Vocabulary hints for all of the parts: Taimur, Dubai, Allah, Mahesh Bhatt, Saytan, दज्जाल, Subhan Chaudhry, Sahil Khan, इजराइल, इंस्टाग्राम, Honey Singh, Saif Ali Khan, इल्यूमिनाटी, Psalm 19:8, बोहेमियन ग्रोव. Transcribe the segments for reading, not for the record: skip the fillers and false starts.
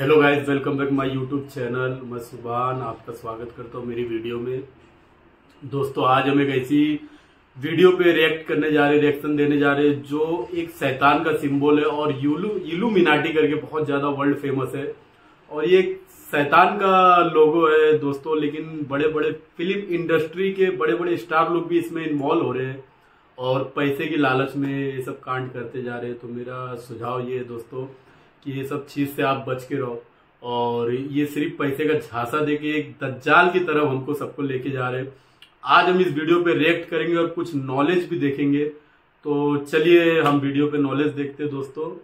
Hello guys, welcome back my YouTube channel. मैं सुभान आपका स्वागत करता हूँ मेरी वीडियो में। दोस्तों, आज हम एक ऐसी वीडियो पे रिएक्शन देने जा रहे हैं जो एक शैतान का सिंबल है और इल्यूमिनाटी करके बहुत ज़्यादा वर्ल्ड फेमस है और ये शैतान का लोगो है दोस्तों। लेकिन बड़े बड़े फिल्म इंडस्ट्री के बड़े बड़े स्टार लोग भी इसमें इन्वॉल्व हो रहे हैं और पैसे की लालच में ये सब कांड करते जा रहे हैं। तो मेरा सुझाव ये है दोस्तों कि ये सब चीज से आप बच के रहो और ये सिर्फ पैसे का झांसा देके एक दज्जाल की तरफ हमको सबको लेके जा रहे हैं। आज हम इस वीडियो पे रिएक्ट करेंगे और कुछ नॉलेज भी देखेंगे। तो चलिए हम वीडियो पे नॉलेज देखते हैं दोस्तों।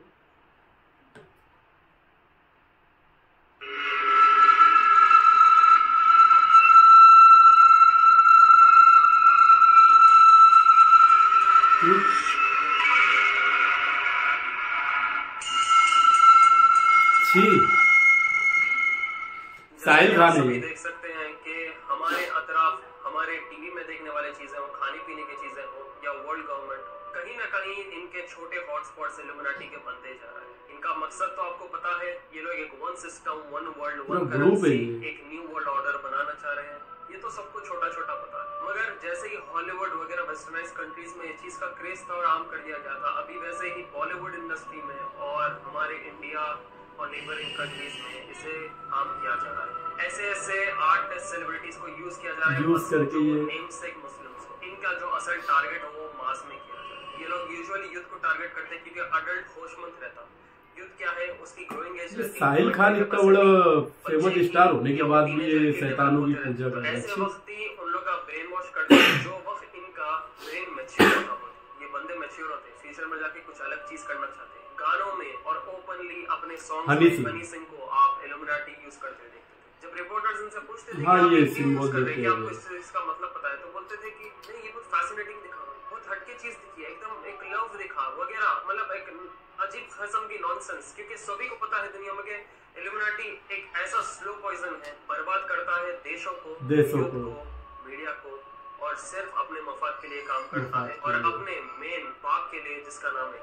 साहिल खान है। देख सकते हैं कि हमारे अतराफ, हमारे टीवी में देखने वाले चीजें हो, खाने पीने की चीजें हो या वर्ल्ड गवर्नमेंट, कहीं ना कहीं इनके छोटे हॉटस्पॉट्स इल्यूमिनाटी के बनते जा रहे हैं। इनका मकसद तो आपको पता है, ये लोग एक one system, one world, one currency, एक न्यू वर्ल्ड ऑर्डर बनाना चाह रहे हैं। ये तो सबको छोटा छोटा पता है, मगर जैसे ही हॉलीवुड वगैरह वेस्टर्नाइज कंट्रीज में इस चीज का क्रेज था और आम कर दिया गया था, अभी वैसे ही बॉलीवुड इंडस्ट्री में और हमारे इंडिया और नेबरिंग कंट्रीज में इसे आम किया जा रहा है। ऐसे ऐसे आर्ट सेलिब्रिटीज को यूज किया जा रहा है, यूज करके नेम से मुस्लिम्स को। इनका जो असल टारगेट है वो मास में किया जा रहा है। ये लोग यूजुअली यूथ को टारगेट करते हैं क्योंकि अडल्ट होशमंद रहता है। यूथ क्या है, उसकी ग्रोइंग एज रहती है। साहिल खान इतना बड़ा फेमस स्टार होने के बाद भी ये शैतानों की पूजा कर रहे हैं। ऐसे वक्त ही उन लोग का ब्रेन वॉश करते हैं, जो वक्त इनका ब्रेन मैच्योर होता है। ये बंदे मैच्योर होते हैं, फ्यूचर में जाके कुछ अलग चीज करना चाहते हैं। गानों में और ओपनली अपने सॉन्ग्स में हनी सिंह को आप इल्यूमिनाटी यूज करते देखते थे। जब रिपोर्टर्स इनसे पूछते थे कि ये सिंबल कर रहे हैं, आपको इसका मतलब पता है, तो बोलते थे कि नहीं, ये बहुत फैसिनेटिंग दिखा, बहुत हटके चीज दिखी, एकदम एक लव दिखा वगैरह, मतलब एक अजीब किस्म की नॉनसेंस। क्योंकि सभी को पता है दुनिया में कि इल्यूमिनाटी एक ऐसा स्लो पॉइजन है, बर्बाद करता है देशों को, मीडिया को, और सिर्फ अपने मफाद के लिए काम करता है और अपने मेन बाप के लिए, जिसका नाम है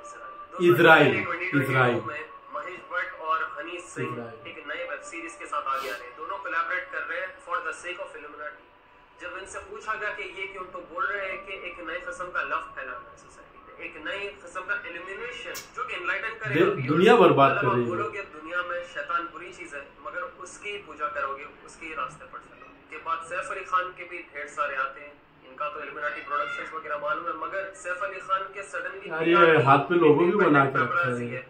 इजराइल। महेश भट्ट और हनी सिंह एक नए वेब सीरीज के साथ आगे आ रहे हैं, दोनों कोलैबोरेट कर रहे हैं for the sake of इल्यूमिनाटी। जब इनसे पूछा गया कि ये क्यों, तो बोल रहे हैं कि एक नई किस्म का लव फैलाना है सोसाइटी में, एक नई किस्म का इल्यूमिनेशन जो कि एनलाइटन करेगा दुनिया। बर्बाद कर रही है, बोलोगे दुनिया में शैतान बुरी चीज है, मगर उसकी पूजा करोगे, उसके रास्ते पर चलोगे। के बाद सैफ अली खान के भी ढेर सारे आते हैं। इनका तो इल्यूमिनाटी प्रोडक्शंस वगैरह मालूम है, मगर सैफ अली खान के सडनली यार हाथ पे लोगो भी बना के रखते हैं।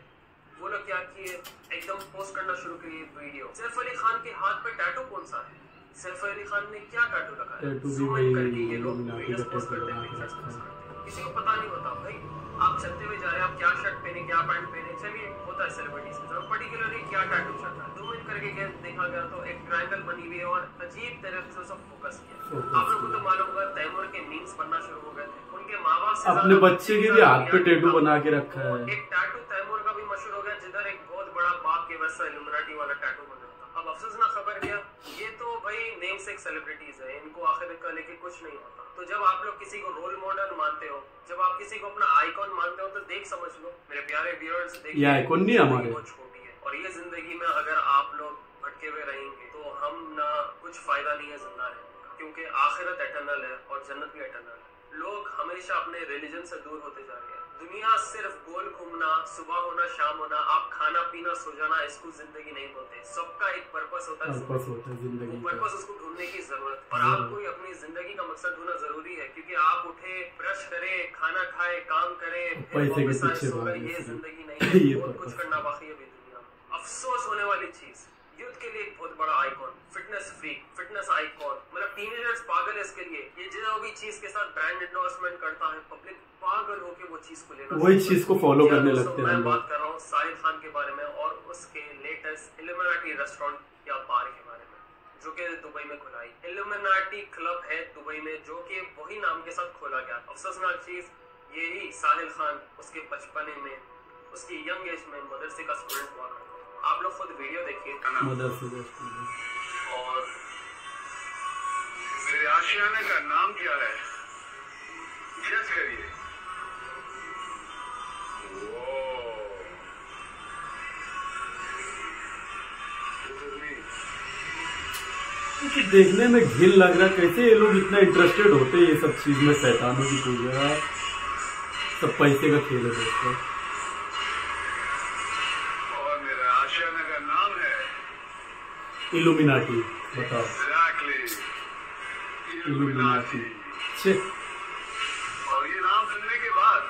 वो लोग क्या किए, एकदम पोस्ट करना शुरू किए वीडियो। सैफ अली खान के हाथ पे टैटू कौन सा है, सैफ अली खान ने क्या टैटू लगाया, टैटू भी करके ये लोग वीडियोस पोस्ट करते हैं। किसी को पता नहीं होता, भाई आप चलते हुए जा रहे हैं, आप क्या शर्ट पहने, क्या पैंट पहने, चलिए होता है सेलिब्रिटीज के साथ, पर्टिकुलरली क्या टैटू चलता है। 2 मिनट करके देखा गया तो एक ट्रायंगल बनी हुई है और अजीब तरह से सब फोकस किया। आप लोगों को मालूम होगा तैमूर के मीम्स बनना शुरू हो गए थे, उनके माँ बाप अपने बच्चे के लिए हाथ पे टैटू बना के रखा है। एक टैटू तैमूर का भी मशहूर हो गया, जिधर एक बहुत बड़ा बाप के वैसा इल्यूमिनाटी वाला टैटू बना था। अब अफसोसना खबर क्या, ये तो भाई नेम से एक सेलिब्रिटीज है, इनको आखिर का लेके कुछ नहीं होता। तो जब आप लोग किसी को रोल मॉडल मानते हो, जब आप किसी को अपना आइकॉन मानते हो, तो देख समझ लो मेरे प्यारे व्यूअर्स, देखिए आइकॉन नहीं हमारे, बहुत छोटी है और ये जिंदगी में अगर आप लोग भटके हुए रहेंगे तो हम ना कुछ फायदा नहीं है जिंदा रहने का, क्योंकि आखिरत एटर्नल है और जन्नत भी एटर्नल है। लोग हमेशा अपने रिलीजन से दूर होते जा रहे हैं। दुनिया सिर्फ गोल घूमना, सुबह होना, शाम होना, आप खाना पीना, सो जाना, इसको जिंदगी नहीं बोलते। सबका एक पर्पस होता है, पर्पस उसको ढूंढने की जरूरत है और आपको अपनी जिंदगी का मकसद ढूंढना जरूरी है। क्योंकि आप उठे, ब्रश करे, खाना खाए, काम करे, ये जिंदगी नहीं है, बहुत कुछ करना बाकी है दुनिया में। अफसोस होने वाली चीज, यूथ के लिए एक बहुत बड़ा icon, fitness freak, fitness icon, मतलब टीनेजर्स पागल है इसके लिए। ये जो भी चीज के साथ ब्रांड एंडोर्समेंट करता है, पब्लिक पागल होके वो चीज को लेना, वही चीज को फॉलो करने लगते हैं। मैं बात कर रहा हूँ साहिल खान के बारे में और उसके लेटेस्ट इल्यूमिनाटी रेस्टोरेंट या बार के बारे में, जो कि दुबई में खुला है। इल्यूमिनाटी क्लब है दुबई में, जो कि वही नाम के साथ खोला गया। अफसोसनाक चीज यही, साहिल खान उसके बचपने में, उसकी यंग एज में मदरसे का स्टूडेंट हुआ। आप लोग खुद वीडियो देखिए और मेरे आशियाने का नाम क्या है, गेस करिए। क्योंकि देखने में घिन लग रहा है, कैसे ये लोग इतना इंटरेस्टेड होते हैं ये सब चीज में। शैतानों की पूजा सब पैसे का खेल है दोस्तों। और मेरा आशियाना का नाम है इल्यूमिनाटी। बताओ इल्यूमिनाटी। और ये नाम सुनने के बाद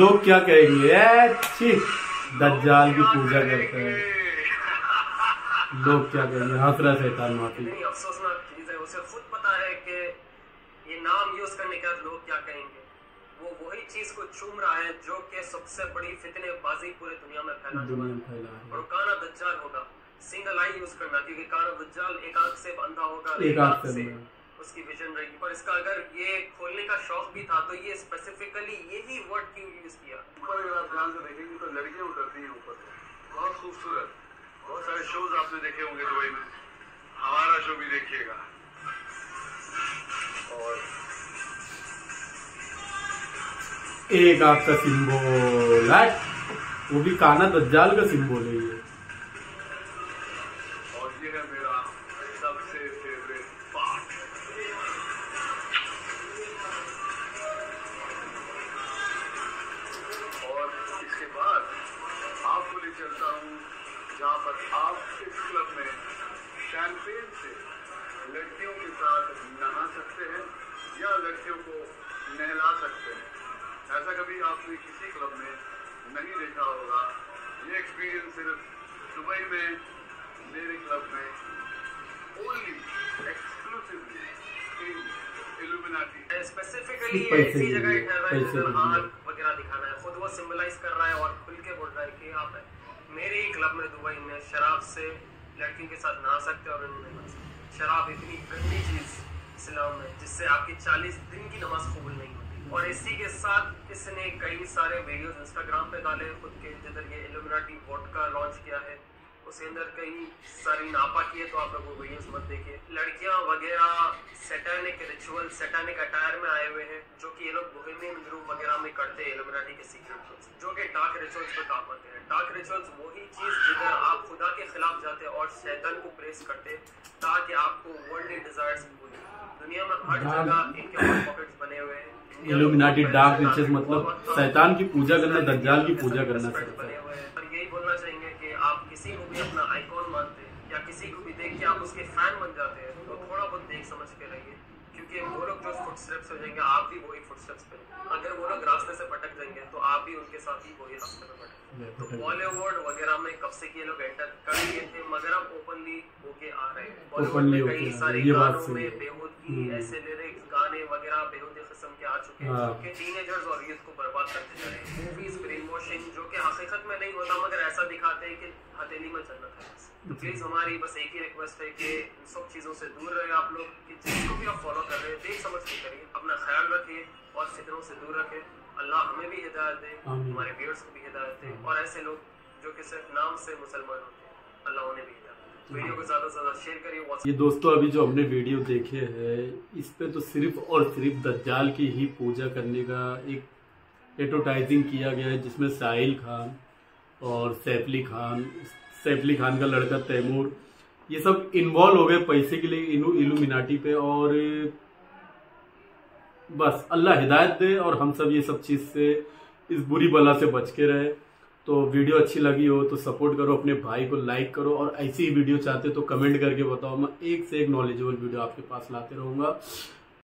लोग क्या कहेंगे? अच्छी दज्जाल की पूजा करते हैं लोग, क्या कहेंगे? हंस रहा शैतान। माफी नहीं, अफसोसनाक चीज है, उसे खुद पता है कि ये नाम यूज करने के बाद लोग क्या कहेंगे। वो वही चीज को चूम रहा है जो कि सबसे बड़ी फितनेबाजी पूरे दुनिया में फैला है। और काना दज्जाल होगा, सिंगल आई यूज करना, क्योंकि काना दज्जाल एक आंख से बंधा होगा, एक आंख से उसकी विजन रहेगी। पर इसका अगर ये खोलने का शौक भी था तो ये स्पेसिफिकली यही वर्ड क्यों यूज किया? अगर आप ध्यान से देखेंगे तो लड़कियां उतरती हैं ऊपर, बहुत खूबसूरत। बहुत सारे शोज आपने देखे होंगे दुबई में, हमारा शो भी देखिएगा। और एक आपका सिंबल है, वो भी काना दज्जाल का सिंबल है ये। और ये है मेरा सबसे फेवरेट पार्ट। आपको ले चलता हूँ जहाँ पर आप इस क्लब में शैंपेन से लड़कियों के साथ नहा सकते हैं या लड़कियों को नहला सकते हैं। ऐसा कभी आपने किसी क्लब में नहीं देखा होगा। ये एक्सपीरियंस सिर्फ दुबई में मेरे क्लब में only exclusively in इल्यूमिनाटी। Specifically ऐसी जगह वगैरह दिखाना है, खुद वो सिम्बलाइज कर रहा है और खुल के बोल रहा है कि आप मेरे ही क्लब में दुबई में शराब से लड़कियों के साथ नहा सकते हैं। और शराब इतनी गंदी चीज इस्लाम में, जिससे आपकी 40 दिन की नमाज कबूल नहीं होती। और इसी के साथ इसने कई सारे वीडियोस इंस्टाग्राम पे डाले खुद के, जिधर ये इल्यूमिनाटी वोडका लॉन्च किया है उसके अंदर कई सारी नापाकी है। तो आप लोग वो वीडियोस मत देखिए। लड़कियां वगैरह सैटानिक रिचुअल सैटानिक अटायर में आए हुए हैं, जो कि ये लोग बोहेमियन ग्रोव वगैरह में करते हैं इल्यूमिनाटी के सीक्रेट्स, जो कि डार्क रिचुअल्स पर काम करते हैं। डार्क रिचुअल्स वही चीज जिधर आप खुदा के खिलाफ जाते हैं और शैतान को प्रेस करते ताकि आपको वर्ल्डली डिजायर्स पूरी दुनिया में हर जगह इनके पॉकेट्स बने हुए हैं। इल्यूमिनाटी डार्क रिचुअल्स मतलब शैतान की पूजा करना, दज्जाल की पूजा करना। पर यही बोलना चाहेंगे कि आप किसी को भी अपना आइकॉन मानते हैं या किसी को भी देख के आप उसके फैन बन जाते हैं तो थोड़ा बहुत देख समझ के रहिए, क्योंकि वो लोग जो फुटस्टेप्स हो जाएंगे आप भी वही फुटस्टेप्स पे। अगर वो लोग रास्ते से भटक जाएंगे तो आप भी उनके साथ ही वही रास्ते में भटकेंगे। तो बॉलीवुड वगैरह में कब से ये लोग एंटर कर लिए थे, मगर अब ओपनली होके आ रहे हैं। बॉलीवुड में कई सारे गानों में बेहूदगी ऐसे लिरिक्स गाने वगैरह बेहूदे किस्म के आ चुके हैं, जो टीनेजर्स और यूथ को बर्बाद करते जा रहे हैं। मूवीज ब्रेन वॉशिंग जो की हकीकत में नहीं होता, मगर ऐसा दिखाते हैं कि हथेली में जन्नत है। तो प्लीज हमारी बस एक ही रिक्वेस्ट है कि इन सब चीजों से दूर रहे आप लोग, कि जिसको भी आप फॉलो कर रहे हैं देख समझ के करिए, अपना ख्याल रखिए और फितरों से दूर रखें। अल्लाह हमें भी हिदायत दे, हमारे व्यूअर्स को भी हिदायत दे, और ऐसे लोग जो कि सिर्फ नाम से मुसलमान होते हैं अल्लाह उन्हें भी हिदायत दे। वीडियो को ज्यादा से ज्यादा शेयर करिए। ये दोस्तों अभी जो हमने वीडियो देखे है इस पे तो सिर्फ और सिर्फ दज्जाल की ही पूजा करने का एक एडवर्टाइजिंग किया गया है, जिसमें साहिल खान और सैफ अली खान का लड़का तैमूर, ये सब इन्वॉल्व हो गए पैसे के लिए इल्यूमिनाटी पे। और बस अल्लाह हिदायत दे और हम सब ये सब चीज़ से, इस बुरी बला से बच के रहे। तो वीडियो अच्छी लगी हो तो सपोर्ट करो, अपने भाई को लाइक करो, और ऐसी ही वीडियो चाहते हो तो कमेंट करके बताओ। मैं एक से एक नॉलेजेबल वीडियो आपके पास लाते रहूँगा।